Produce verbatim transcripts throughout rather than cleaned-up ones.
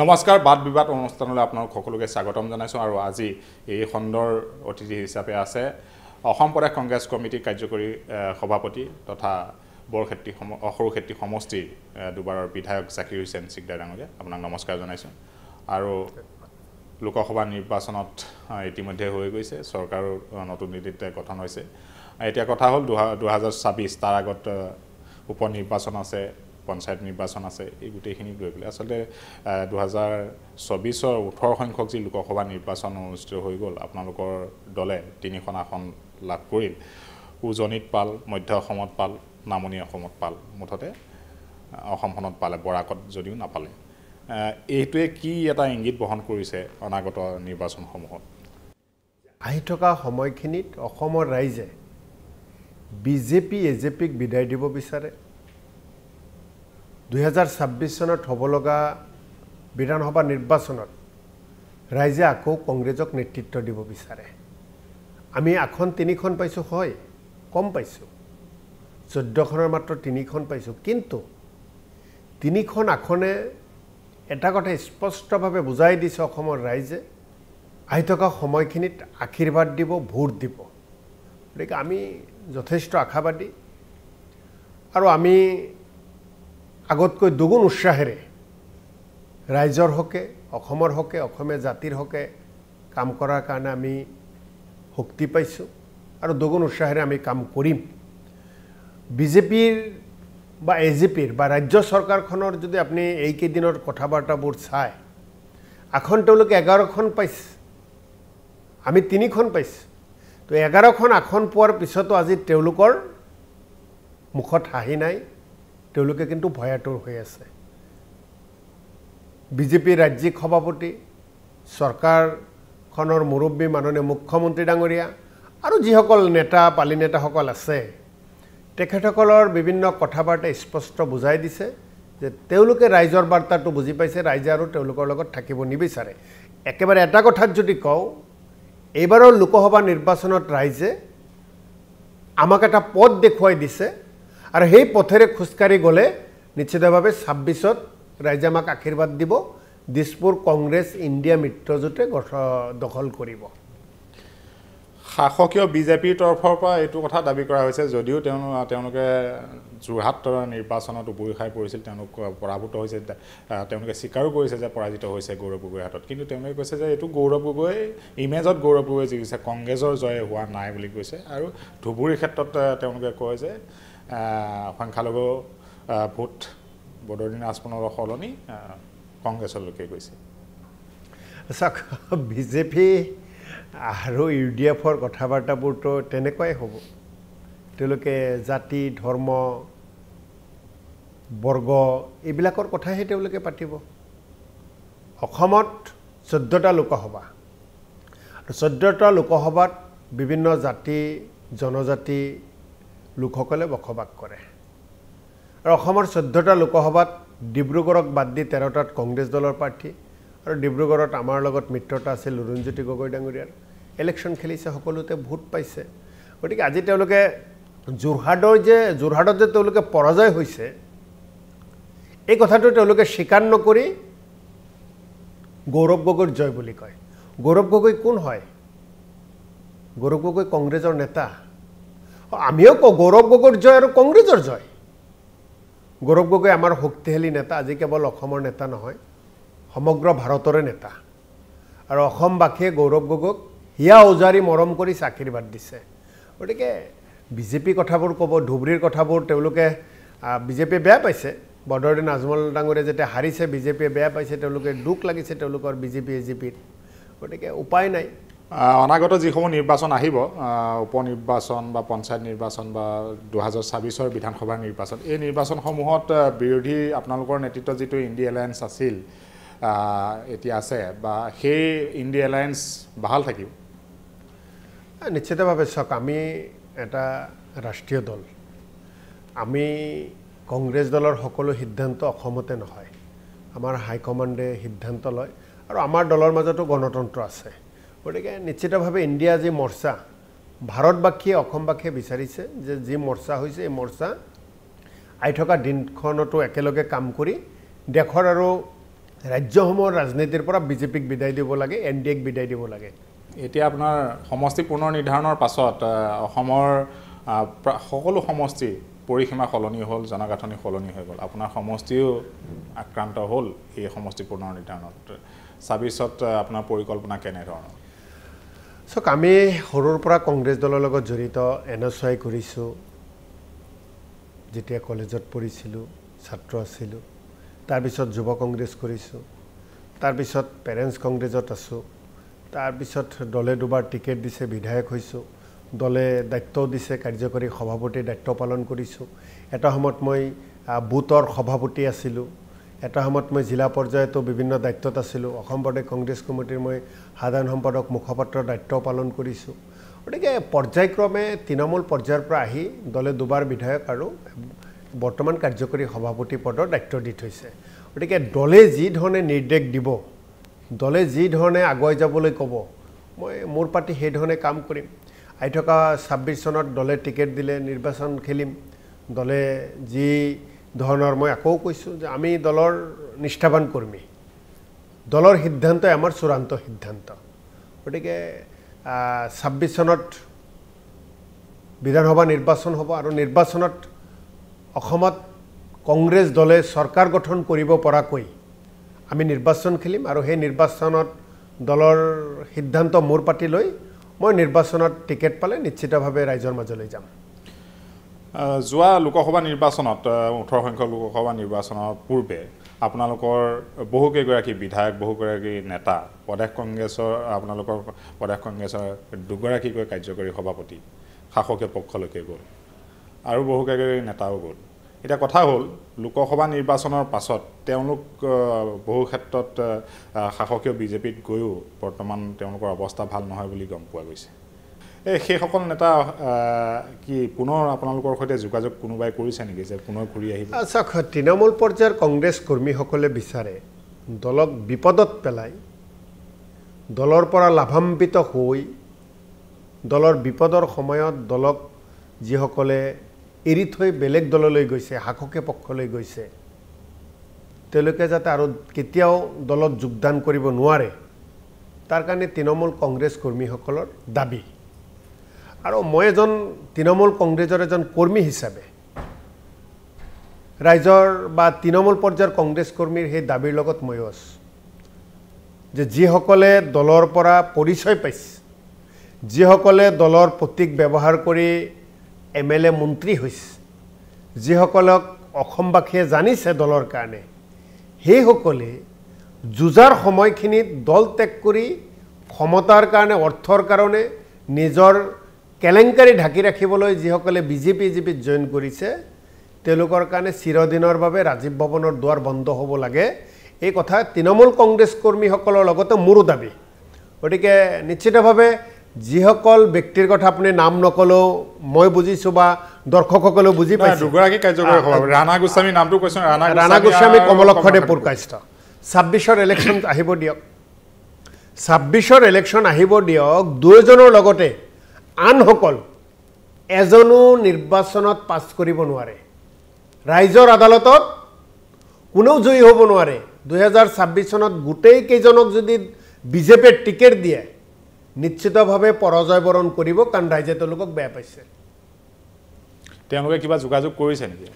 নমস্কাৰ বাদ বিবাদ অনুষ্ঠানলৈ আপোনাক সকলোকে স্বাগতম জনাইছো আৰু আজি এই খণ্ডৰ অতিথি হিচাপে আছে অসম প্ৰদেশ কংগ্ৰেছ কমিটিৰ কাৰ্যকৰী সভাপতি তথা বৰক্ষেত্ৰী অহৰুক্ষেত্ৰী সমষ্টিৰ দুবাৰৰ বিধায়ক জাকিৰ হোসেন সিকদাৰ ডাঙৰীয়া আপোনাক নমস্কাৰ জনাইছো আৰু লোকসভা নিৰ্বাচনত ইতিমধ্যে হৈ গৈছে চৰকাৰৰ নতুন নীতিতে গঠন হৈছে এতিয়া কথা হ'ল দুই হাজাৰ ছাব্বিছ তাৰ আগত উপনিৰ্বাচন আছে পঞ্চায়ত নিৰ্বাচন আছে এই গুটেখিনি লৈ গ'লে আসলে দুই হাজাৰ ছাব্বিছ ৰ ওঠৰ সংখ্যক যি লোকসভা নিৰ্বাচন অনুষ্ঠিত হৈ গ'ল আপোনালোকৰ দলে তিনিখন আসন লাভ কৰিল উজনিত পাল মধ্য অসমত পাল নামনি অসমত পাল মুঠতে অসমখনত পালে বৰাকত যদিও নাপালে এইটোৱে কি এটা ইংগিত বহন কৰিছে অনাগত নিৰ্বাচনসমূহত আহি থকা সময়খিনিত অসমৰ ৰাইজে বিজেপি এজেপিক বিদায় দিব বিচাৰে দুই হাজাৰ ছাব্বিছ সনত হবলগা বিধানসভা নিৰ্বাচনত ৰাইজে আকৌ কংগ্ৰেছক নেতৃত্ব দিব বিচাৰে আমি এখন তিনিখন পাইছো হয় কম পাইছো চৌধ্য খনৰ মাত্ৰ তিনিখন পাইছো কিন্তু তিনিখন আখনে এটা কথা স্পষ্টভাৱে বুজাই দিছে অসমৰ ৰাইজে আহি থকা সময়খিনিত আশীৰ্বাদ দিব ভোট দিব গতিকে আমি যথেষ্ট আশাবাদী আৰু আমি আগতকৈ দুগুণ উৎসাহেৰে ৰাইজৰ হকে অসমৰ হকে অসমে জাতিৰ হকে কাম কৰাৰ কাৰণে আমি শক্তি পাইছো আৰু দুগুণ উৎসাহেৰে আমি কাম কৰিম বিজেপিৰ বা এজেপিৰ বা ৰাজ্য চৰকাৰখনৰ যদি আপুনি এই কেইদিনৰ কথাবাৰ্তাবোৰ চাই এখন তেওঁলোকে এঘাৰখন পাইছে আমি তিনিখন পাইছো তো এঘাৰখন এখন পোৱাৰ পিছতো আজি তেওঁলোকৰ মুখত হাঁহি নাই তেওঁলোকে কিন্তু ভয়াতুৰ হৈ আছে বিজেপি ৰাজ্যিক সভাপতি চৰকাৰখনৰ মুৰব্বী মাননীয় মুখ্যমন্ত্ৰী ডাঙৰীয়া আৰু যিসকল নেতা পালি নেতাসকল আছে তেখেতসকলৰ বিভিন্ন কথাবাৰ্তা স্পষ্ট বুজাই দিছে যে তেওঁলোকে ৰাইজৰ বাৰ্তাটো বুজি পাইছে ৰাইজে আৰু তেওঁলোকৰ লগত থাকিব নিবিচাৰে একেবাৰে এটা কথা যদি কওঁ এইবাৰৰ লোকসভা নিৰ্বাচনত ৰাইজে আমাক এটা পথ দেখুৱাই দিছে আৰু সেই পথেৰে খুস্কাৰি গলে নিশ্চিতভাৱে ছাব্বিছত ৰাইজে আমাক আশীৰ্বাদ দিব দিছপুৰ কংগ্ৰেছ ইণ্ডিয়া মিত্ৰজোটে দখল কৰিব শাসকীয় বিজেপিৰ তৰফৰ পৰা এইটো কথা দাবী কৰা হৈছে যদিও তেওঁলোকে যোৰহাটৰ নিৰ্বাচনত উবুৰি খাই পৰিছিল তেওঁলোক পৰাভূত হৈছে তেওঁলোকে স্বীকাৰো কৰিছে যে পৰাজিত হৈছে গৌৰৱ গগৈৰ হাতত কিন্তু তেওঁলোকে কৈছে যে এইটো গৌৰৱ গগৈ ইমেজত গৌৰৱ গগৈ জিকিছে কংগ্ৰেছৰ জয় হোৱা নাই বুলি কৈছে আৰু ধুবুৰীৰ ক্ষেত্ৰত তেওঁলোকে কয় যে সংখ্যালঘু ভোট বদৰুদ্দিন আজমলৰ সলনি কংগ্ৰেছৰ লোকে কৈছে চাওক বিজেপি আৰু ইউডিএফৰ কথাবাৰ্তাবোৰতো তেনেকুৱাই হ'ব তেওঁলোকে জাতি ধৰ্ম বৰ্গ এইবিলাকৰ কথাহে তেওঁলোকে পাতিব অসমত চৈধ্যটা লোকসভা আৰু চৈধ্যটা লোকসভাত বিভিন্ন জাতি জনজাতি লোকসকলে বসবাস কৰে আৰু অসমৰ চৈধ্যটা লোকসভাত ডিব্ৰুগড়ক বাদ দি তেৰটাত কংগ্ৰেছ দলৰ প্ৰাৰ্থী আৰু ডিব্ৰুগড়ত আমাৰ লগত মিত্ৰতা আছিল অৰুণজ্যোতি গগৈ ডাঙৰীয়াৰ ইলেকশ্যন খেলিছে সকলোতে ভোট পাইছে গতিকে আজি তেওঁলোকে যোৰহাটৰ যে যোৰহাটত যে তেওঁলোকে পৰাজয় হৈছে এই কথাটো তেওঁলোকে স্বীকাৰ নকৰি গৌৰৱ গগৈৰ জয় বুলি কয় গৌৰৱ গগৈ কোন হয় গৌৰৱ গগৈ কংগ্ৰেছৰ নেতা আমিও কওঁ গৌৰৱ গগৈৰ জয় আৰু কংগ্ৰেছৰ জয় গৌৰৱ গগৈ আমাৰ শক্তিশালী নেতা আজি কেৱল অসমৰ নেতা নহয় সমগ্ৰ ভাৰতৰে নেতা আৰু অসমবাসীয়ে গৌৰৱ গগৈক হিয়া উজাৰি মৰম কৰি আশীৰ্বাদ দিছে গতিকে বিজেপি কথাবোৰ ক'ব ধুবুৰীৰ কথাবোৰ তেওঁলোকে বিজেপিয়ে বেয়া পাইছে বদৰুদ্দিন আজমল ডাঙৰীয়া যেতিয়া হাৰিছে বিজেপিয়ে বেয়া পাইছে তেওঁলোকে দুখ লাগিছে তেওঁলোকৰ বিজেপি এজেপিৰ গতিকে উপায় নাই অনাগত যিসমূহ নিৰ্বাচন আহিব উপনিৰ্বাচন বা পঞ্চায়ত নিৰ্বাচন বা দুই হাজাৰ ছাব্বিছৰ বিধানসভা নিৰ্বাচন এই নিৰ্বাচনসমূহত বিৰোধী আপোনালোকৰ নেতৃত্ব যিটো ইণ্ডিয়া এলায়েন্স আছিল এতিয়া আছে বা সেই ইণ্ডিয়া এলায়েন্স ভাল থাকিব নিশ্চিতভাৱে চাওক আমি এটা ৰাষ্ট্ৰীয় দল আমি কংগ্ৰেছ দলৰ সকলো সিদ্ধান্ত অসমতে নহয় আমাৰ হাইকমাণ্ডে সিদ্ধান্ত লয় আৰু আমাৰ দলৰ মাজতো গণতন্ত্ৰ আছে গতিকে নিশ্চিতভাৱে ইণ্ডিয়া যি মৰ্চা ভাৰতবাসীয়ে অসমবাসীয়ে বিচাৰিছে যে যি মৰ্চা হৈছে এই মৰ্চা আহি থকা দিনখনতো একেলগে কাম কৰি দেশৰ আৰু ৰাজ্যসমূহৰ ৰাজনীতিৰ পৰা বিজেপিক বিদায় দিব লাগে এনডিএক বিদায় দিব লাগে এতিয়া আপোনাৰ সমষ্টি পুনৰ নিৰ্ধাৰণৰ পাছত অসমৰ সকলো সমষ্টি পৰিসীমা কলনি হল জনগাঠনি কলনি হৈ গল আপোনাৰ সমষ্টিও আক্ৰান্ত হল এই সমষ্টি পুনৰ নিৰ্ধাৰণত ছাব্বিছত আপোনাৰ পৰিকল্পনা কেনে ধৰণৰ সো আমি হৰৰ পৰা কংগ্ৰেছ দলৰ লগত জড়িত এনএছআই কৰিছো যেতিয়া কলেজত পঢ়িছিলো ছাত্ৰ আছিলো তাৰ পিছত যুৱ কংগ্ৰেছ কৰিছো তাৰ পিছত পেৰেন্টছ কংগ্ৰেছত আছো তাৰ পিছত দলে দুবাৰ টিকেট দিছে বিধায়ক হৈছো দলে দায়িত্ব দিছে কাৰ্যকৰী সভাপতি দায়িত্ব পালন কৰিছো এটা সময়ত মই বুটৰ সভাপতি আছিলো এটা সময়ত মই জিলা পৰ্যায়ত বিভিন্ন দায়িত্বত আছিলো অসম প্ৰদেশ কংগ্ৰেছ কমিটিৰ মই সাধাৰণ সম্পাদক মুখপাত্ৰৰ দায়িত্ব পালন কৰিছো ওটিকে পৰ্যায়ক্ৰমে তিনমূল পৰ্যায়ৰ পৰা আহি দলে দুবাৰ বিধায়ক আৰু বৰ্তমান কাৰ্যকৰী সভাপতি পদৰ দায়িত্ব দি থৈছে ওটিকে দলে যি ধৰণে নিৰ্দেশ দিব দলে যি ধৰণে আগুৱাই যাবলৈ ক'ব মই মোৰ পাৰ্টি সেই ধৰণে কাম কৰিম আই থকা ছাব্বিছ চনত দলে টিকেট দিলে নিৰ্বাচন খেলিম দলে যি ধৰণৰ মই আকৌ কৈছো যে আমি দলৰ নিষ্ঠাবান কৰ্মী দলৰ সিদ্ধান্ত আমাৰ চূড়ান্ত সিদ্ধান্ত ওটিকে ছাব্বিছ চনত বিধানসভা নিৰ্বাচন হ'ব আৰু নিৰ্বাচনত অসমত কংগ্ৰেছ দলে চৰকাৰ গঠন কৰিব পৰা কৈ আমি নিৰ্বাচন খেলিম আৰু সেই নিৰ্বাচনত দলৰ সিদ্ধান্ত মোৰ পাতি লৈ মই নিৰ্বাচনত টিকেট পালে নিশ্চিতভাৱে ৰাইজৰ মাজলৈ যাম জুৱা লোকসভা নিৰ্বাচনত ওঠৰ সংখ্যক লোকসভা নিৰ্বাচনৰ পূৰ্বে আপোনালোকৰ বহুকেগৰাকী বিধায়ক বহুকেগৰাকী নেতা প্ৰদেশ কংগ্ৰেছৰ আপোনালোকৰ প্ৰদেশ কংগ্ৰেছৰ দুগৰাকীকৈ কাৰ্যকৰী সভাপতি শাসকীয় পক্ষলৈকে গ'ল আৰু বহুকেগৰাকী নেতাও গ'ল এটা কথা হ'ল লোকসভা নিৰ্বাচনৰ পাছত তেওঁলোক বহু ক্ষেত্ৰত শাসকীয় বিজেপিত গৈও বৰ্তমান তেওঁলোকৰ অৱস্থা ভাল নহয় বুলি গম পোৱা গৈছে এই সেইসকল নেতা কি পুনৰ আপোনালোকৰ সৈতে যোগাযোগ কোনোবাই কৰিছে নেকি যে পুনৰ ঘূৰি আহিব আচ্ছা তৃণমূল পৰ্যায়ৰ কংগ্ৰেছ কৰ্মীসকলে বিচাৰে দলক বিপদত পেলাই দলৰ পৰা লাভান্বিত হৈ দলৰ বিপদৰ সময়ত দলক যিসকলে এৰি থৈ বেলেগ দললৈ গৈছে শাসকীয় পক্ষলৈ গৈছে তেওঁলোকে যাতে আৰু কেতিয়াও দলত যোগদান কৰিব নোৱাৰে তাৰ কাৰণে তৃণমূল কংগ্ৰেছ কৰ্মীসকলৰ দাবী আৰু মই এজন তৃণমূল কংগ্ৰেছৰ এজন কৰ্মী হিচাপে ৰাইজৰ বা তৃণমূল পৰ্যায়ৰ কংগ্ৰেছ কৰ্মীৰ সেই দাবীৰ লগত মই আছোঁ যে যিসকলে দলৰ পৰা পৰিচয় পাইছে যিসকলে দলৰ প্ৰতীক ব্যৱহাৰ কৰি এমএলএ মন্ত্ৰী হৈছে যিসকলক অসমবাসীয়ে জানিছে দলৰ কাৰণে সেইসকলে যুঁজাৰ সময়খিনিত দল ত্যাগ কৰি ক্ষমতাৰ কাৰণে অৰ্থৰ কাৰণে নিজৰ কেলেংকাৰী ঢাকি ৰাখিবলৈ যিসকলে বিজেপি বিজেপিত জইন কৰিছে তেওঁলোকৰ কাৰণে চিৰদিনৰ বাবে ৰাজীৱ ভৱনৰ দুৱাৰ বন্ধ হ'ব লাগে এই কথা তৃণমূল কংগ্ৰেছ কৰ্মীসকলৰ লগতে মোৰো দাবী ওটিকে নিশ্চিতভাৱে যিসকল ব্যক্তিৰ কথা আপুনি নাম নকলো মই বুজিছো বা দৰ্শকসকলে বুজি পাইছে দুগৰাকী কাৰ্যকৰী সভাপতি ৰাণা গোস্বামী নামটো কৈছো ৰাণা ৰাণা গোস্বামী কমলক্ষদে পৰকাষ্ট ছাব্বিছৰ ইলেকশন আহিব দিয়ক ছাব্বিছৰ ইলেকশন আহিব দিয়ক দুজনৰ লগতে আনসকল এজনো নিৰ্বাচনত পাছ কৰিব নোৱাৰে ৰাইজৰ আদালতত কোনেও জয়ী হ'ব নোৱাৰে দুই হাজাৰ ছাব্বিছ চনত গোটেই কেইজনক যদি বিজেপিৰ টিকেট দিয়ে নিশ্চিতভাৱে পৰাজয় বৰণ কৰিব কাৰণ ৰাইজে তেওঁলোকক বেয়া পাইছে তেওঁলোকে কিবা যোগাযোগ কৰিছে নেকি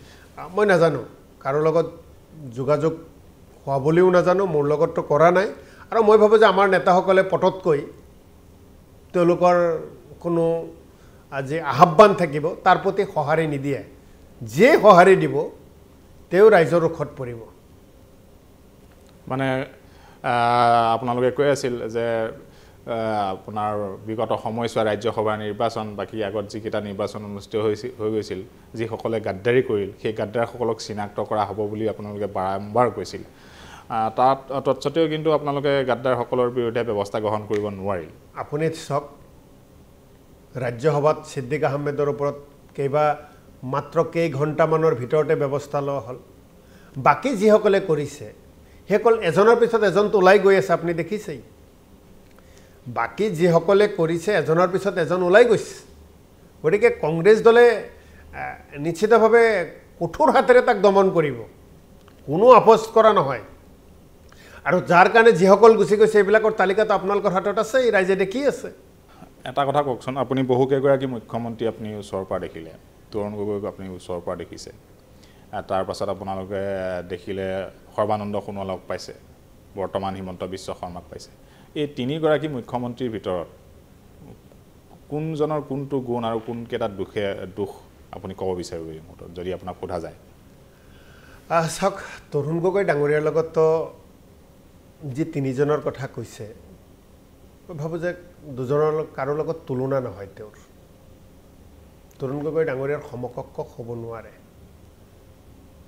মই নাজানো কাৰো লগত যোগাযোগ হোৱা বুলিও নাজানো মোৰ লগতো কৰা নাই আৰু মই ভাবো যে আমাৰ নেতাসকলে পটতকৈ তেওঁলোকৰ কোনো আজি আহ্বান থাকিব তাৰ প্ৰতি সহাৰি নিদিয়ে যে সহাৰি দিব তেওঁ ৰাইজৰ ৰোখত পৰিব মানে আপোনালোকে কৈ আছিল যে আপোনাৰ বিগত সময়ছোৱা ৰাজ্যসভা নিৰ্বাচন বাকি আগত যিকেইটা নিৰ্বাচন অনুষ্ঠিত হৈ গৈছিল যিসকলে গাদ্দাৰী কৰিল সেই গাদ্দাৰসকলক চিনাক্ত কৰা হ'ব বুলি আপোনালোকে বাৰম্বাৰ কৈছিল তাত তৎসত্বেও কিন্তু আপোনালোকে গাদ্দাৰসকলৰ বিৰুদ্ধে ব্যৱস্থা গ্ৰহণ কৰিব নোৱাৰিল আপুনি চক ৰাজ্যসভাত ছিদ্দিক আহমেদৰ ওপৰত কেইবা মাত্ৰ কেই ঘণ্টামানৰ ভিতৰতে ব্যৱস্থা লোৱা হ'ল বাকী যিসকলে কৰিছে সেইসকল এজনৰ পিছত এজনটো ওলাই গৈ আছে আপুনি দেখিছেই বাকি যিসকলে কৰিছে এজনৰ পিছত এজন ওলাই গৈছে ওটিকে কংগ্ৰেছ দলে নিশ্চিতভাৱে কঠোৰ হাতেৰে তাক দমন কৰিব কোনো আপোচ কৰা নহয় আৰু যাৰ কাৰণে যিসকল গুছি গৈছে এইবিলাকৰ তালিকাত আপোনালোকৰ হাতত আছে এই ৰাইজে দেখি আছে এটা কথা কওকচোন আপুনি বহু কেগৰাকী মুখ্যমন্ত্ৰী আপুনি সৰপা দেখিলে তৰুণ গগৈক আপুনি সৰপা দেখিছে তাৰ পাছত আপোনালোকে দেখিলে সৰ্বানন্দ সোণোৱালক পাইছে বৰ্তমান হিমন্ত বিশ্ব শৰ্মাক পাইছে এই তিনি গৰাকী মুখ্যমন্ত্ৰীৰ ভিতৰত কোনজনৰ কোনটো গুণ আৰু কোন কেটা দুখে দুখ আপুনি ক'ব বিচাৰিব মটৰ যদি আপোনাক সোধা যায় আছক তৰুণ গগৈ ডাঙৰীয়াৰ লগত যে তিনিজনৰ কথা কৈছে ভাবো যে দুজনৰ কাৰো লগত তুলনা নহয় তেওঁৰ তৰুণ গগৈ ডাঙৰীয়াৰ সমকক্ষ হ'ব নোৱাৰে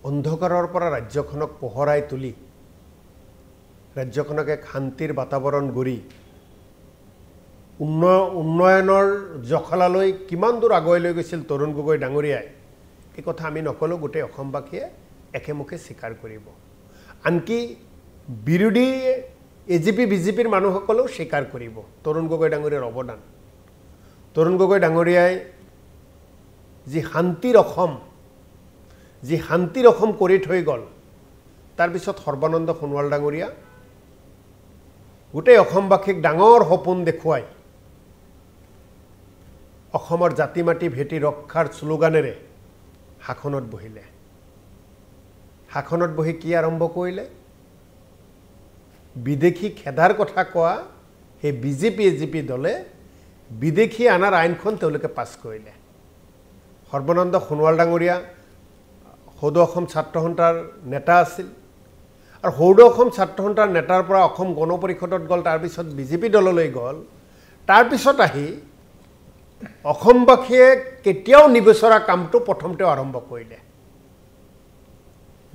অন্ধকাৰৰ পৰা ৰাজ্যখনক পোহৰাই তুলি ৰাজ্যখনক এক শান্তিৰ বাতাবৰণ গৰি উন্ন উন্নয়নৰ জখলালৈ কিমান দূৰ আগৈ লৈ গৈছিল তৰুণ গগৈ ডাঙৰীয়াই এই কথা আমি নকলো গোটে অসমবাকীয়ে একেমুখে স্বীকাৰ কৰিব আনকি বিৰোধী এজিপি বিজেপিৰ মানুহসকলো স্বীকাৰ কৰিব তৰুণ গগৈ ডাঙৰীয়াৰ অৱদান তৰুণ গগৈ ডাঙৰীয়াই যি শান্তিৰ অসম যি শান্তিৰ অসম কৰি থৈ গল তাৰ পিছত সৰ্বানন্দ সোণোৱাল ডাঙৰীয়া গোটেই অসমবাসীক ডাঙৰ সপোন দেখুৱাই অসমৰ জাতি মাটি ভেটি ৰক্ষাৰ স্লোগানেৰে হাখনত বহিলে হাখনত বহি কি আৰম্ভ কৰিলে বিদেশী খেদাৰ কথা কোৱা হে বিজেপি এজিপি দলে বিদেশী আনাৰ আইনখন তেওঁলোকে পাছ কৰিলে সৰ্বানন্দ সোণোৱাল ডাঙৰীয়া সৌদ অসম ছাত্ৰ সন্থাৰ নেতা আছিল আৰু সৌদ অসম ছাত্ৰ সন্থাৰ নেতাৰ পৰা অসম গণ পৰিষদত গল তাৰ পিছত বিজেপি দললৈ গল তাৰ পিছত আহি অসমবাসীয়ে কেতিয়াও নিবেচৰা কামটো প্ৰথমতে আৰম্ভ কৰিলে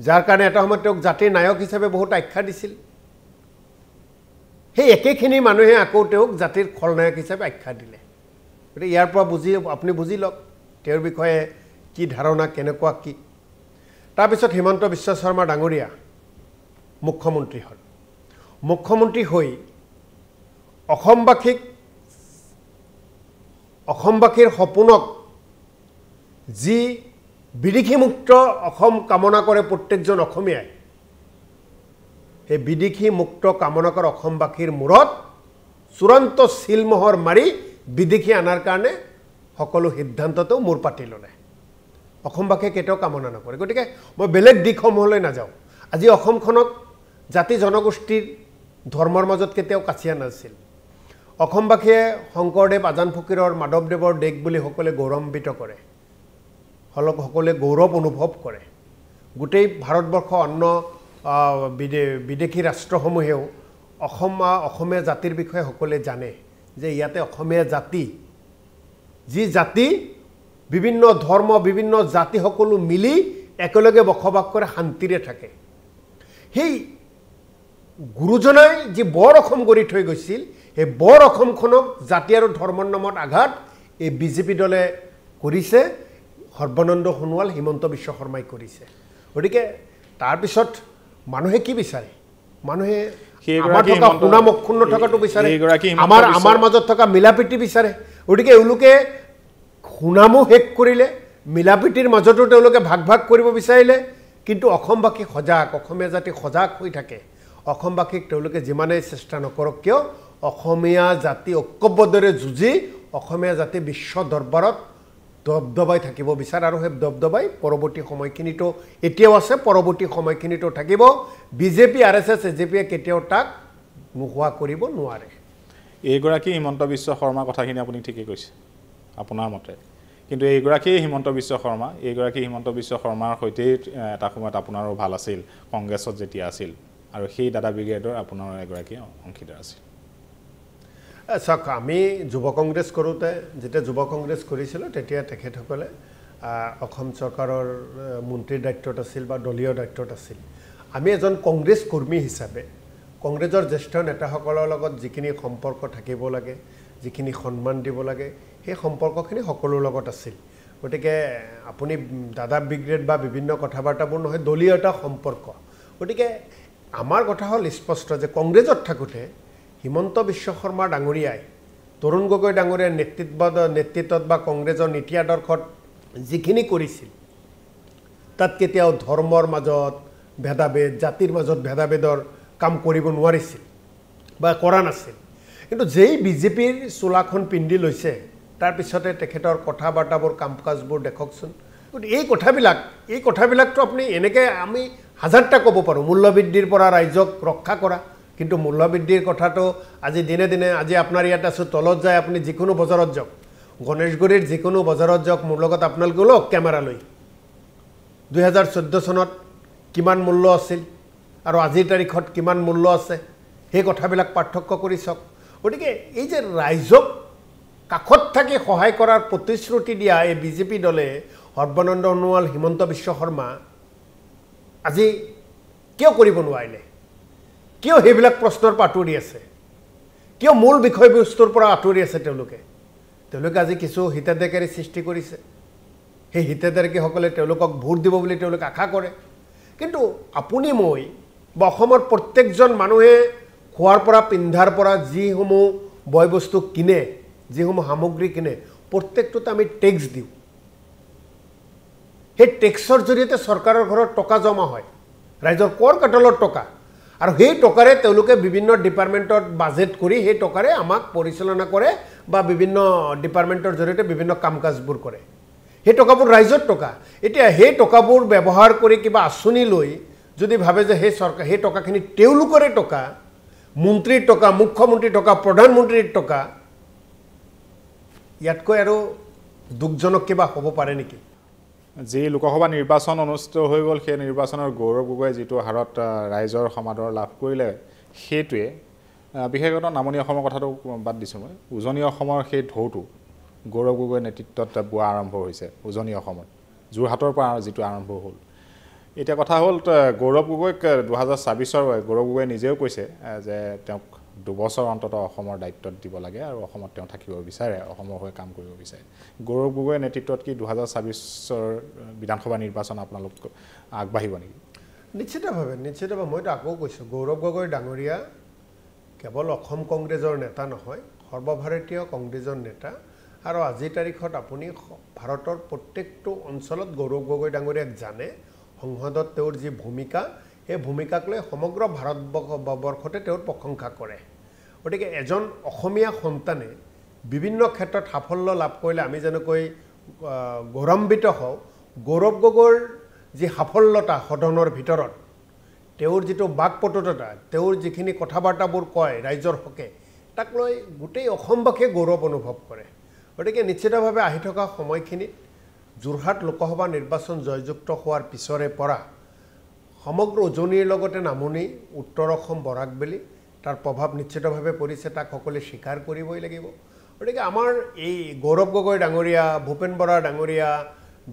যাৰ কাৰণে এটা সময়ত তেওঁক জাতিৰ নায়ক হিচাপে বহুত আখ্যা দিছিল সেই একেখিনি মানুহে আকৌ তেওঁক জাতিৰ খলনায়ক হিচাপে আখ্যা দিলে গতিকে ইয়াৰ পৰা বুজি আপুনি বুজি লওক তেওঁৰ বিষয়ে কি ধাৰণা কেনেকুৱা কি তাৰপিছত হিমন্ত বিশ্ব শৰ্মা ডাঙৰীয়া মুখ্যমন্ত্ৰী হল মুখ্যমন্ত্ৰী হৈ অসমবাসীক অসমবাসীৰ সপোনক যি বিদেশী মুক্ত অসম কামনা কৰে প্ৰত্যেকজন অসমীয়াই এই বিদেশী মুক্ত কামনা কৰা অসমবাসীৰ মূৰত চূড়ান্ত শিলমোহৰ মাৰি বিদেশী আনাৰ কাৰণে সকলো সিদ্ধান্তটো মূৰ পাতি ললে অসমবাসীয়ে কেতিয়াও কামনা নকৰে গতিকে মই বেলেগ দিশসমূহলৈ নাযাওঁ আজি অসমখনক জাতি জনগোষ্ঠীৰ ধৰ্মৰ মাজত কেতিয়াও কাচিয়া নাছিল অসমবাসীয়ে শংকৰদেৱ আজান ফকীৰৰ মাধৱদেৱৰ দেশ বুলি সকলোৱে গৌৰৱান্বিত কৰে হলক সকলোৱে গৌৰৱ অনুভৱ কৰে গোটেই ভাৰতবৰ্ষ অন্য বিদেশী ৰাষ্ট্ৰসমূহেও অসম অসমীয়া জাতিৰ বিষয়ে সকলোৱে জানে যে ইয়াতে অসমীয়া জাতি যি জাতি বিভিন্ন ধৰ্ম বিভিন্ন জাতি সকলো মিলি একেলগে বসবাস কৰে শান্তিৰে থাকে সেই গুৰুজনাই যে বৰ অসম গঢ়ি থৈ গৈছিল এই বৰ অসমখনক জাতি আৰু ধৰ্মৰ নামত আঘাত এই বিজেপি দলে কৰিছে সৰ্বানন্দ সোণোৱাল হিমন্ত বিশ্ব শৰ্মাই কৰিছে গতিকে তাৰপিছত মানুহে কি বিচাৰে মানুহে আমাৰ থকা পুনা মক্ষুণ্ণ থকাটো বিচাৰে আমাৰ আমাৰ মাজত থকা মিলাপ্ৰীতি বিচাৰে গতিকে এওঁলোকে খুনামো হেক কৰিলে মিলাপ্ৰীতিৰ মাজতো তেওঁলোকে ভাগ ভাগ কৰিব বিচাৰিলে কিন্তু অসমবাসী সজাগ অসমীয়া জাতি সজাগ হৈ থাকে অসমবাসীক তেওঁলোকে যিমানেই চেষ্টা নকৰক কিয় অসমীয়া জাতি ঐক্যবদ্ধৰে যুঁজি অসমীয়া জাতি বিশ্ব দৰবাৰত দবদবাই থাকিব বিচাৰ আৰু সেই দবদবাই পৰৱৰ্তী সময়খিনিতো এতিয়াও আছে পৰৱৰ্তী সময়খিনিতো থাকিব বিজেপি আৰ এছ এছ এজেপিয়ে কেতিয়াও তাক নোহোৱা কৰিব নোৱাৰে এইগৰাকী হিমন্ত বিশ্ব শৰ্মা কথাখিনি আপুনি ঠিকেই কৈছে আপোনাৰ মতে কিন্তু এইগৰাকী হিমন্ত বিশ্ব শৰ্মা এইগৰাকী হিমন্ত বিশ্ব শৰ্মাৰ সৈতে এটা সময়ত আপোনাৰো ভাল আছিল কংগ্ৰেছত যেতিয়া আছিল আৰু সেই দাদা ব্ৰিগেডৰ আপোনাৰ এগৰাকী অংশীদাৰ আছিল চাওক আমি যুৱ কংগ্ৰেছ কৰোঁতে যেতিয়া যুৱ কংগ্ৰেছ কৰিছিলোঁ তেতিয়া তেখেতসকলে অসম চৰকাৰৰ মন্ত্ৰীৰ দায়িত্বত আছিল বা দলীয় দায়িত্বত আছিল আমি এজন কংগ্ৰেছ কৰ্মী হিচাপে কংগ্ৰেছৰ জ্যেষ্ঠ নেতাসকলৰ লগত যিখিনি সম্পৰ্ক থাকিব লাগে যিখিনি সন্মান দিব লাগে সেই সম্পৰ্কখিনি সকলোৰ লগত আছিল গতিকে আপুনি দাদা ব্ৰিগেড বা বিভিন্ন কথা বাৰ্তাবোৰ নহয় দলীয় এটা সম্পৰ্ক গতিকে আমাৰ কথা হ'ল স্পষ্ট যে কংগ্ৰেছত থাকোঁতে হিমন্ত বিশ্ব শৰ্মা ডাঙৰীয়াই তৰুণ গগৈ ডাঙৰীয়াৰ নেতৃত্বত নেতৃত্বত বা কংগ্ৰেছৰ নীতি আদৰ্শত যিখিনি কৰিছিল তাত কেতিয়াও ধৰ্মৰ মাজত ভেদাভেদ জাতিৰ মাজত ভেদাভেদৰ কাম কৰিব নোৱাৰিছিল বা কৰা নাছিল কিন্তু যেই বিজেপিৰ সোলাখন পিন্ডি লৈছে তাৰ পিছতে তেখেতৰ কথা বাটাবোৰ কাম কাজবোৰ দেখকচোন এই কথাবিলাক এই কথাবিলাক তো আপুনি এনেকে আমি হাজাৰটা কব পাৰো মূল্যবৃদ্ধিৰ পৰা ৰাজ্যক ৰক্ষা কৰা কিন্তু মূল্যবৃদ্ধিৰ কথাটো আজি দিনে দিনে আজি আপোনাৰ ইয়াত আছে তলত যায় আপুনি যিকোনো বজাৰত যাওক গণেশগুৰিৰ যিকোনো বজাৰত যাওক মোৰ লগত আপোনালোক লওক ক্যামেৰা লৈ দুই হাজাৰ চৈধ্য সনত কিমান মূল্য আছিল আৰু আজিৰ তাৰিখত কিমান মূল্য আছে এই কথাবিলাক পাৰ্থক্য কৰিছক ওটিকে এই যে ৰাইজক কাখত থাকি সহায় কৰাৰ প্ৰতিশ্ৰুতি দিয়া এই বিজেপি দলে সৰ্বানন্দ সোণোৱাল হিমন্ত বিশ্ব শৰ্মা আজি কিয় কৰিব নোৱাৰিলে কিয় হেবিলাক প্ৰশ্নৰ পাটুৰি আছে কিয় মূল বিষয়বস্তুৰ পৰা আঁতৰি আছে তেওঁলোকে তেওঁলোকে আজি কিছু হিতাধিকাৰী সৃষ্টি কৰিছে হে হিতাধিকাৰী সকলে তেওঁলোকক ভোট দিব বুলি তেওঁলোক আশা কৰে কিন্তু আপুনি মই বখমৰ প্ৰত্যেকজন মানুহে খোৱাৰ পৰা পিন্ধাৰ পৰা যিসমূহ বয়বস্তু কিনে যিসমূহ সামগ্ৰী কিনে প্ৰত্যেকটোত আমি টেক্স দিওঁ হে টেক্সৰ জৰিয়তে সৰকাৰৰ ঘৰত টকা জমা হয় ৰাজ্যৰ কৰ কাটলৰ টকা আৰু হেই টকাৰে তেওঁলোকে বিভিন্ন ডিপাৰ্টমেণ্টত বাজেট কৰি হেই টকাৰে আমাক পৰিচালনা কৰে বা বিভিন্ন ডিপাৰ্টমেণ্টৰ জৰিয়তে বিভিন্ন কাম কাজবোৰ কৰে হেই টকাবোৰ ৰাজ্যৰ টকা এতিয়া হেই টকাবোৰ ব্যৱহাৰ কৰি কিবা আছনি লৈ যদি ভাবে যে হেই সৰকাৰ হেই টকাখিনি তেওঁলোকৰে টকা মন্ত্ৰীৰ টকা মুখ্যমন্ত্ৰীৰ টকা প্ৰধানমন্ত্ৰীৰ টকা ইয়াতকৈ আৰু দুখজনক কিবা হ'ব পাৰে নেকি যে লোকসভা নিৰ্বাচন অনুষ্ঠিত হৈ গল সেই নিৰ্বাচনৰ গৌৰৱ গগৈ যিটো হাৰত ৰাইজৰ সমাদৰ লাভ কৰিলে সেইটোৱে বিশেষত নামনি অসমৰ কথাটো বাদ দিছো মই উজনি অসমৰ সেই ঢৌটো গৌৰৱ গগৈ নেতৃত্বত বোৱা আৰম্ভ হৈছে উজনি অসমৰ যোৰহাটৰ পৰা যিটো আৰম্ভ হ'ল এটা কথা হ'ল গৌৰৱ গগৈ দুই হাজাৰ ছাব্বিছৰ গৌৰৱ গগৈ নিজেও কৈছে যে তেওঁক দুবছৰ অন্তত অসমৰ দায়িত্ব দিব লাগে আৰু অসমত তেওঁ থাকিব বিচাৰে অসমৰ হৈ কাম কৰিব বিচাৰে গৌৰৱ গগৈ নেতৃত্বত কি দুই হাজাৰ ছাব্বিছৰ বিধানসভা নিৰ্বাচন আপোনালোক আগবাঢ়িব নেকি নিশ্চিতভাৱে নিশ্চিতভাৱে মই তো আকৌ কৈছো গৌৰৱ গগৈ ডাঙৰীয়া কেৱল অসম কংগ্ৰেছৰ নেতা নহয় সৰ্বভাৰতীয় কংগ্ৰেছৰ নেতা আৰু আজি তাৰিখত আপুনি ভাৰতৰ প্ৰত্যেকটো অঞ্চলত গৌৰৱ গগৈ ডাঙৰীয়াক জানে সংসদত তেওঁৰ যি ভূমিকা এই ভূমিকাক লৈ সমগ্ৰ ভাৰতবৰ্ষতে তেওঁৰ প্ৰশংসা কৰে ওটিকে এজন অসমীয়া সন্তানে বিভিন্ন ক্ষেত্ৰত সাফল্য লাভ কৰিলে আমি যেনেকৈ গৌৰৱান্বিত হওঁ গৌৰৱ গগৈৰ যি সাফল্যতা সদনৰ ভিতৰত তেওঁৰ যিটো বাকপটুতা তেওঁৰ যিখিনি কথা বাৰ্তাবোৰ কয় ৰাইজৰ হকে তাক লৈ গোটেই অসমবাসীয়ে গৌৰৱ অনুভৱ কৰে ওটিকে নিশ্চিতভাৱে আহি থকা সময়খিনিত যোৰহাট লোকসভা নিৰ্বাচন জয়যুক্ত হোৱাৰ পিছৰে পৰা সমগ্ৰ উজনিৰ লগতে নামনি উত্তৰ অসম বৰাকবেলি তাৰ প্ৰভাৱ নিশ্চিতভাৱে পৰিছে তাক সকলোৱে স্বীকাৰ কৰিবই লাগিব ওটিকে আমাৰ এই গৌৰৱ গগৈ ডাঙৰীয়া ভূপেন বৰা ডাঙৰীয়া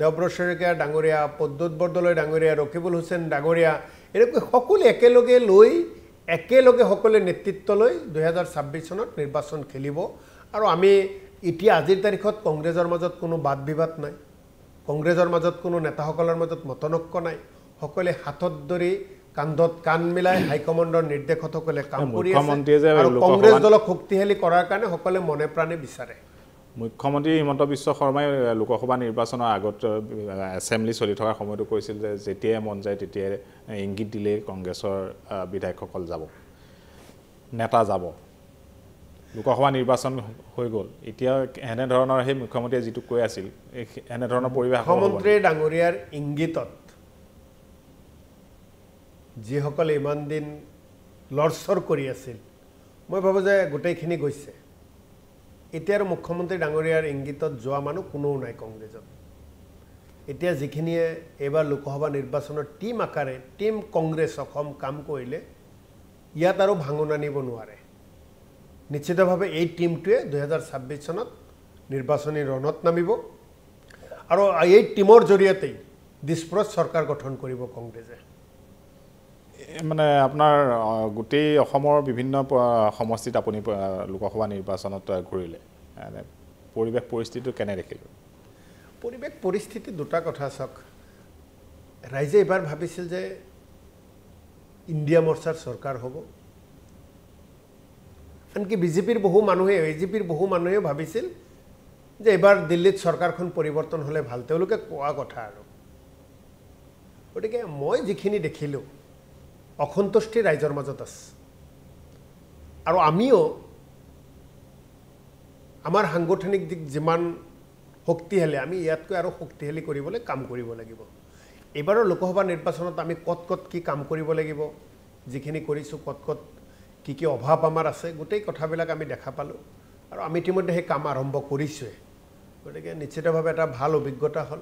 দেৱব্ৰত শইকীয়া ডাঙৰীয়া পদ্মত বৰদলৈ ডাঙৰীয়া ৰকিবুল হুছেইন ডাঙৰীয়া এনেকৈ সকলো একেলগে লৈ একেলগে সকলোৱে নেতৃত্ব লৈ দুই হাজাৰ ছাব্বিছ চনত নিৰ্বাচন খেলিব আৰু আমি এতিয়া আজিৰ তাৰিখত কংগ্ৰেছৰ মাজত কোনো বাদ বিবাদ নাই কংগ্ৰেছৰ মাজত কোনো নেতাসকলৰ মাজত মতনৈক্য নাই সকলে হাতত ধৰি কান্দত কান মিলাই হাইকমাণ্ডৰ নিৰ্দেশত সকলে কাম কৰি আছে আৰু কংগ্ৰেছ দলক শক্তিশালী কৰাৰ কাৰণে সকলে মনে প্ৰাণে বিচাৰে মুখ্যমন্ত্ৰী হিমন্ত বিশ্ব শৰ্মাই লোকসভা নিৰ্বাচনৰ আগত এছেম্বলি চলি থকাৰ সময়তো কৈছিল যে যেতিয়া মন যায় তেতিয়া ইংগিত দিলে কংগ্ৰেছৰ বিধায়কসকল যাব নেতা যাব লোকসভা নিৰ্বাচন হৈ গল এতিয়া এনে ধৰণৰ হে মুখ্যমন্ত্ৰীয়ে যিটো কৈ আছিল এনে ধৰণৰ পৰিৱেশ মুখ্যমন্ত্ৰী ডাঙৰীয়াৰ ইংগিতত যিসকলে ইমান দিন লৰচৰ কৰি আছিল মই ভাবো যে গোটেইখিনি গৈছে এতিয়াৰ মুখ্যমন্ত্ৰী ডাঙৰীয়াৰ ইংগিতত যোৱা মানুহ কোনো নাই কংগ্ৰেছত এতিয়া যিখিনিয়ে এবাৰ লোকসভা নিৰ্বাচনৰ টিম আকাৰে টিম কংগ্ৰেছ অসম কাম কৰিলে ইয়াত আৰু ভাঙন আনিব নোৱাৰে নিশ্চিতভাৱে এই টিমটোৱে দুই হাজাৰ ছাব্বিছ চনত নিৰ্বাচনী ৰণত নামিব আৰু এই টিমৰ জৰিয়তে ডিছপ্ৰ'জ চৰকাৰ গঠন কৰিব কংগ্ৰেছে মানে আপনাৰ গোটেই অসমৰ বিভিন্ন সমষ্টিত আপুনি লোকসভা নিৰ্বাচনত ঘূৰিলে পৰিৱেশ পৰিস্থিতি কেনে দেখিল পৰিৱেশ পৰিস্থিতি দুটা কথা চক ৰাইজে এবাৰ ভাবিছিল যে ইন্ডিয়া মৰ্চাৰ চৰকাৰ হ'ব আনকি বিজেপিৰ বহু মানুহে বিজেপিৰ বহু মানুহে ভাবিছিল যে এবাৰ দিল্লীত চৰকাৰখন পৰিৱৰ্তন হলে ভাল তেওঁলোকে কোৱা কথা আৰু ওটিকে মই যিখিনি দেখিলোঁ অসন্তুষ্টি ৰাইজৰ মাজত আছে আৰু আমিও আমাৰ সাংগঠনিক দিক যিমান শক্তিশালী আমি ইয়াতকৈ আৰু শক্তিশালী কৰিবলৈ কাম কৰিব লাগিব এবাৰৰ লোকসভা নিৰ্বাচনত আমি কত কত কি কাম কৰিব লাগিব যিখিনি কৰিছো কত কত কি কি অভাৱ আমাৰ আছে গোটেই কথাবিলাক আমি দেখা পালো আৰু আমি ইতিমধ্যে সেই কাম আৰম্ভ কৰিছোৱে গতিকে নিশ্চিতভাৱে এটা ভাল অভিজ্ঞতা হল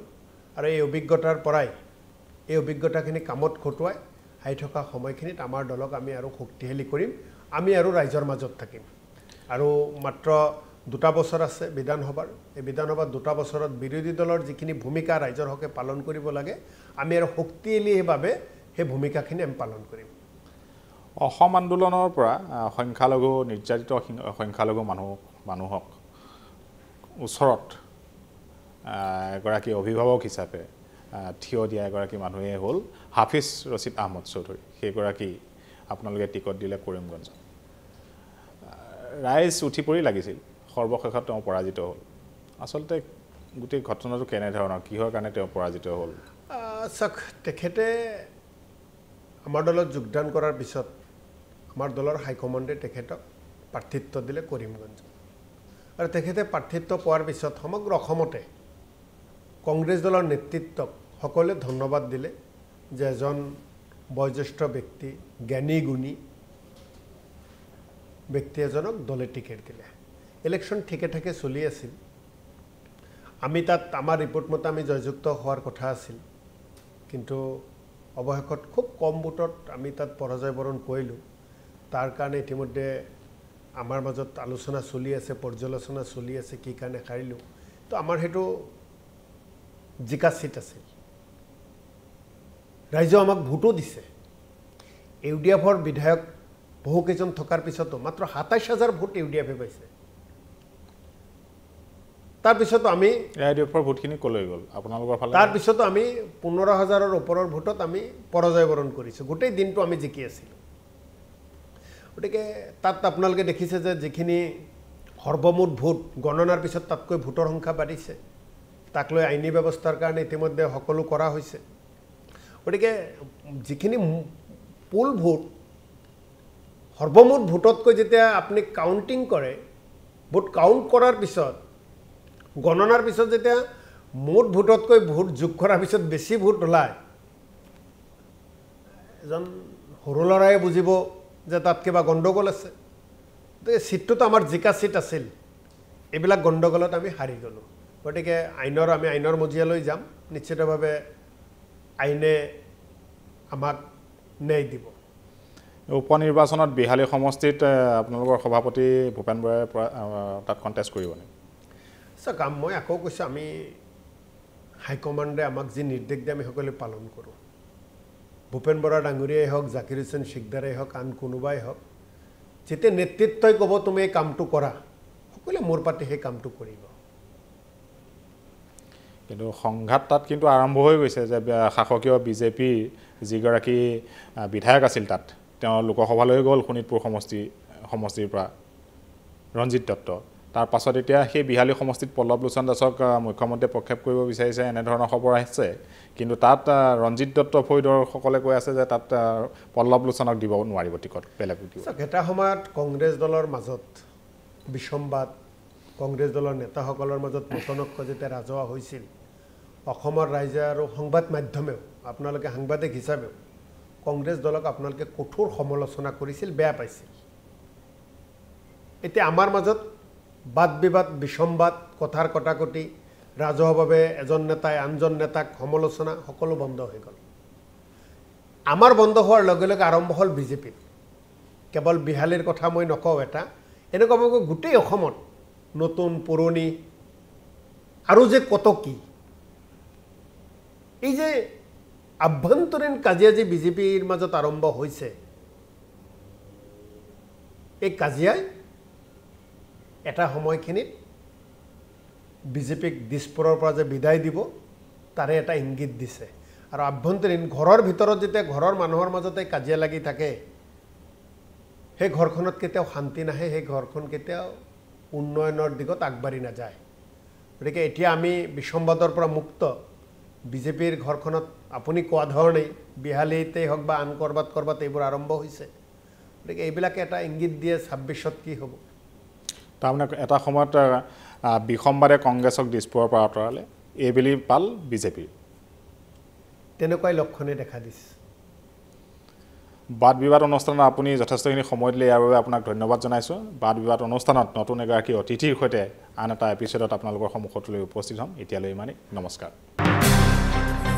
আৰু এই অভিজ্ঞতাৰ পৰাই এই অভিজ্ঞতাখিনি কামত খটুৱাই আই থকা সময়খিনিত আমাৰ দলক আমি আৰু শক্তিশালী কৰিম আমি আৰু ৰাইজৰ মাজত থাকিম আৰু মাত্ৰ দুটা বছৰ আছে বিধানসভাৰ এই বিধানসভা দুটা বছৰত বিৰোধী দলৰ যিখিনি ভূমিকা ৰাইজৰ হকে পালন কৰিব লাগে আমি আৰু শক্তিশালী ভাবে সেই ভূমিকাখিনি আমি পালন কৰিম অসম আন্দোলনৰ পৰা সংখ্যালঘু নিৰ্যাতিত সংখ্যালঘু মানুহ মানুহক উছৰত গৰাকী অভিভাৱক হিচাপে থিয় দিয়া গৰাকী মানুহে হল হাফিজ ৰছিদ আহমদ চৌধুৰী সেই গৰাকী আপোনালোকে টিকট দিলে কৰিমগঞ্জ ৰাইজ উঠি পৰি লাগিছিল সৰ্বশেষত তেওঁ পৰাজিত হল আসলতে গুটি ঘটনাটো কেনে ধৰণৰ কিহৰ কাৰণে তেওঁ পৰাজিত হল সক তেখেতে আমাৰ দলত যোগদান কৰাৰ পিছত আমাৰ দলৰ হাই কমান্ডে তেখেতক প্ৰাৰ্থিত্ব দিলে কৰিমগঞ্জ আৰু তেখেতে প্ৰাৰ্থিত্ব পোৱাৰ পিছত সমগ্ৰ অসমতে কংগ্ৰেছ দলৰ নেতৃত্বক সকলোৱে ধন্যবাদ দিলে যে জন বয়োজ্যেষ্ঠ ব্যক্তি জ্ঞানী গুণী ব্যক্তি এজনক দলে টিকেট দিলে ইলেকশন ঠিকে ঠিকে চলি আছিল আমি তাত আমাৰ ৰিপৰ্ট মতে আমি জয়যুক্ত হোৱাৰ কথা আছিল কিন্তু অৱহেকত খুব কম ভোটত আমি তাত পৰাজয় বৰণ কৰিলো তাৰ কাৰণে ইতিমধ্যে আমাৰ মাজত আলোচনা চলি আছে পৰ্যালোচনা চলি আছে কি কাৰণে খাৰিলো তো আমাৰ হেতু জিকা সিট আছে ৰাইজে আমাক ভোটও দিছে ইউডিএফৰ বিধায়ক বহু কেজন থকাৰ পিছতো মাত্ৰ সাতাইশ হাজাৰ ভোট ইউডিএফে পাইছে তাৰ পিছতো আমি ইউডিএফৰ ভোটখিনি কলৈ গল আপোনালোকৰ ফালে তাৰ পিছতো আমি পোন্ধৰ হাজাৰৰ ওপৰৰ ভোটত আমি পৰাজয় বৰণ কৰিছো গোটেই দিনটো আমি জিকি আছিলো ওটাকে তাত আপোনালোকে দেখিছে যে যিখিনি সৰ্বমুঠ ভোট গণনাৰ পিছত তাতকৈ ভোটৰ সংখ্যা বাঢ়িছে তাক লৈ আইনী ব্যৱস্থাৰ কাৰণে ইতিমধ্যে সকলো কৰা হৈছে ওটাকে যিখিনি পুল ভোট সৰ্বমুঠ ভোটতকৈ যেতিয়া আপুনি কাউন্টিং কৰে ভোট কাউন্ট কৰাৰ পিছত গণনাৰ পিছত যেতিয়া মুঠ ভোটতকৈ ভোট যোগ কৰাৰ পিছত বেছি ভোট ওলায় জন হৰুলৰাই বুজিব যে তাত কিবা গণ্ডগোল আছে সিটটো তো আমাৰ জিকা সিট আছিল এইবিলাক গণ্ডগোলত আমি হাৰি গলো গতিকে আইনৰ আমি আইনৰ মজিয়ালৈ যাম নিশ্চিতভাৱে আইনে আমাক ন্যায় দিব উপনিৰ্বাচনত বিহালী সমষ্টিত আপোনালোকৰ সভাপতি ভূপেন বৰাই তাত কণ্টেষ্ট কৰিবনে সক মই আকৌ কৈছো আমি হাইকমাণ্ডে আমাক যি নিৰ্দেশ দিয়ে আমি সকলোৱে পালন কৰোঁ ভূপেন বৰা ডাঙৰীয়াই হওক জাকিৰ হোসেন শিকদাৰেই হওক আন কোনোবাই হওক যেতিয়া নেতৃত্বই ক'ব তুমি এই কামটো কৰা সকলোৱে মোৰ পাতে সেই কামটো কৰিব কিন্তু সংঘাত তাত কিন্তু আৰম্ভ হৈ গৈছে যে শাসকীয় বিজেপিৰ যিগৰাকী বিধায়ক আছিল তাত তেওঁ লোকসভালৈ গ'ল শোণিতপুৰ সমষ্টি সমষ্টিৰ পৰা ৰঞ্জিত দত্ত তাৰ পাছত এতিয়া সেই বিহালী সমষ্টিত পল্লৱ লোচন দাসক মুখ্যমন্ত্ৰীয়ে প্ৰক্ষেপ কৰিব বিচাৰিছে এনেধৰণৰ খবৰ আহিছে কিন্তু তাত ৰঞ্জিত দত্ত ফৈদৰসকলে কৈ আছে যে তাত পল্লৱ লোচনক দিব নোৱাৰিব টিকট পেলাব দিব এটা সময়ত কংগ্ৰেছ দলৰ মাজত বিসম্বাদ কংগ্ৰেছ দলৰ নেতাসকলৰ মাজত মতনৈক্য যেতিয়া ৰাজহুৱা হৈছিল অসমৰ ৰাইজে আৰু সংবাদ মাধ্যমেও আপোনালোকে সাংবাদিক হিচাপেও কংগ্ৰেছ দলক আপোনালোকে কঠোৰ সমালোচনা কৰিছিল বেয়া পাইছিল এতিয়া আমাৰ মাজত বাদ বিবাদ বিসম্বাদ কথাৰ কটাকটি ৰাজহুৱাভাৱে এজন নেতাই আনজন নেতাক সমালোচনা সকলো বন্ধ হৈ গল আমাৰ বন্ধ হোৱাৰ লগে লগে আৰম্ভ হল বিজেপি কেৱল বিহালীৰ কথা মই নকওঁ এটা এনেকুৱাকৈ গোটেই অসমত নতুন পুৰণি আৰু যে কত কি এই যে আভ্যন্তৰীণ কাজিয়া যে বিজেপিৰ মাজত আৰম্ভ হৈছে এই কাজিয়াই এটা সময়খিনিত বিজেপিক দিছপুৰৰ পৰা যে বিদায় দিব তাৰে এটা ইংগিত দিছে আৰু আভ্যন্তৰীণ ঘৰৰ ভিতৰত যেতিয়া ঘৰৰ মানুহৰ মাজতে কাজিয়া লাগি থাকে সেই ঘৰখনত কেতিয়াও শান্তি নাহে সেই ঘৰখন কেতিয়াও উন্নয়নৰ দিগত আগবাঢ়ি নাযায় গতিকে এতিয়া আমি বিসম্বাদৰ পৰা মুক্ত বিজেপিৰ ঘৰখনত আপুনি কোৱা ধৰণে বিহালীতে হক বা আন কৰবাত কৰবাত এইবোৰ আৰম্ভ হৈছে গতিকে এইবিলাক এটা ইংগিত দিয়ে ছাব্বিশত কি হ'ব তাৰমানে এটা সময়ত বিখম্বাৰে কংগ্ৰেছক ডিসপৰ পৰা আতৰালে এইবেলি পাল বিজেপি তেনেকৈ লক্ষণে দেখা দিছে বাদ বিবাদ অনুষ্ঠানত আপুনি যথেষ্টখিনি সময় দিলে ইয়াৰ বাবে আপোনাক ধন্যবাদ জনাইছো বাদ বিবাদ অনুষ্ঠানত নতুন এগৰাকী অতিথিৰ সৈতে আন এটা এপিসোডত আপোনালোকৰ সন্মুখত লৈ উপস্থিত হ'ম এতিয়ালৈ ইমানেই নমস্কাৰ